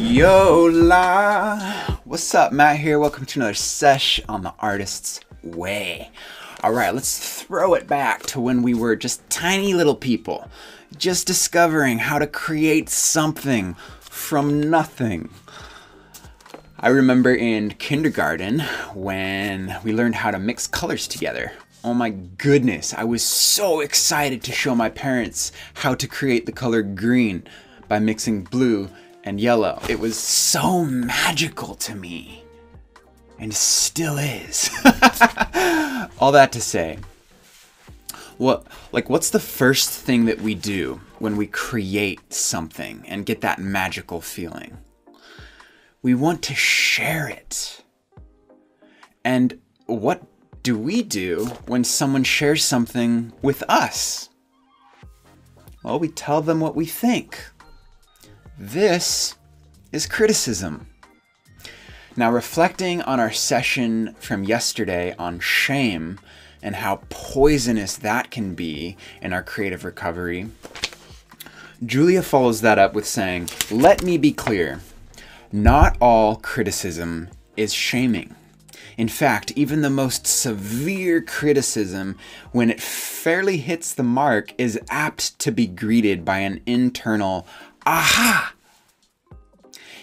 Yola! What's up, Matt here. Welcome to another sesh on The Artist's Way. All right, let's throw it back to when we were just tiny little people, just discovering how to create something from nothing. I remember in kindergarten when we learned how to mix colors together. Oh my goodness, I was so excited to show my parents how to create the color green by mixing blue and yellow. It was so magical to me, and still is. All that to say, what's the first thing that we do when we create something and get that magical feeling? We want to share it. And what do we do when someone shares something with us? Well, we tell them what we think. This is criticism. Now, reflecting on our session from yesterday on shame and how poisonous that can be in our creative recovery, Julia follows that up with saying, "Let me be clear, not all criticism is shaming. In fact, even the most severe criticism, when it fairly hits the mark, is apt to be greeted by an internal aha,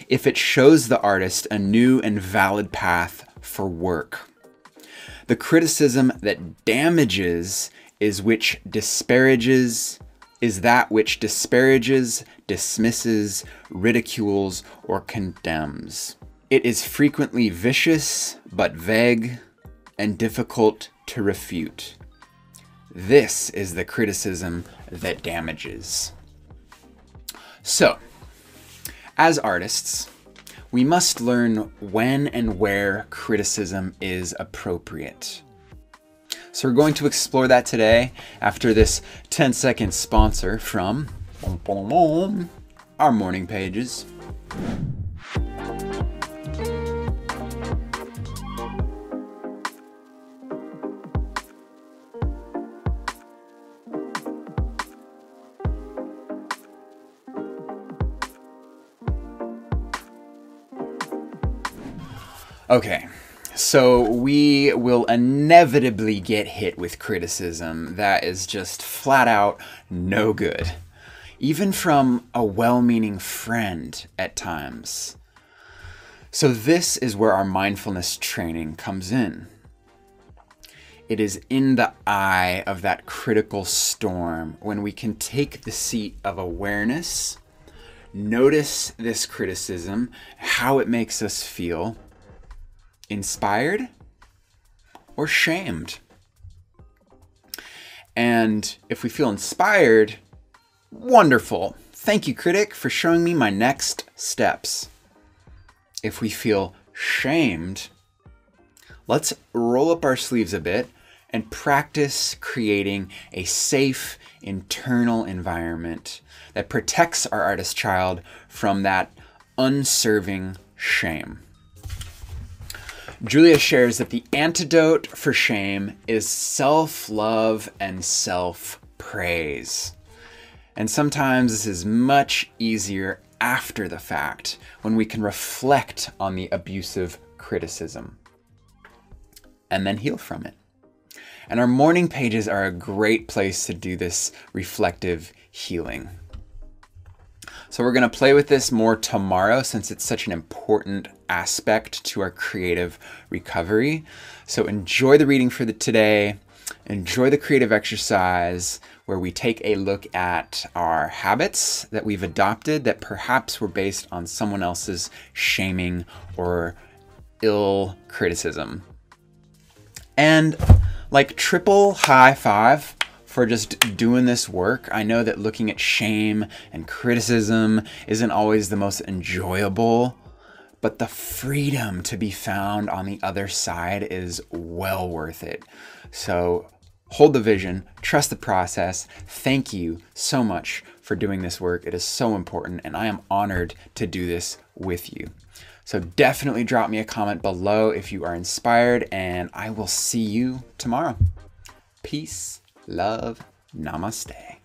if it shows the artist a new and valid path for work. The criticism that damages is that which disparages, dismisses, ridicules, or condemns. It is frequently vicious, but vague and difficult to refute. This is the criticism that damages." So, as artists, we must learn when and where criticism is appropriate. So we're going to explore that today after this 10-second sponsor from our morning pages. Okay, so we will inevitably get hit with criticism that is just flat out no good, even from a well-meaning friend at times. So this is where our mindfulness training comes in. It is in the eye of that critical storm when we can take the seat of awareness, notice this criticism, how it makes us feel, inspired or shamed. And if we feel inspired, wonderful. Thank you, critic, for showing me my next steps. If we feel shamed, let's roll up our sleeves a bit and practice creating a safe internal environment that protects our artist child from that unserving shame. Julia shares that the antidote for shame is self-love and self-praise. And sometimes this is much easier after the fact, when we can reflect on the abusive criticism and then heal from it. And our morning pages are a great place to do this reflective healing. So we're going to play with this more tomorrow, since it's such an important aspect to our creative recovery. So enjoy the reading for today. Enjoy the creative exercise where we take a look at our habits that we've adopted that perhaps were based on someone else's shaming or ill criticism. And like triple high five for just doing this work. I know that looking at shame and criticism isn't always the most enjoyable, but the freedom to be found on the other side is well worth it. So hold the vision, trust the process. Thank you so much for doing this work. It is so important, and I am honored to do this with you. So definitely drop me a comment below if you are inspired, and I will see you tomorrow. Peace. Love, namaste.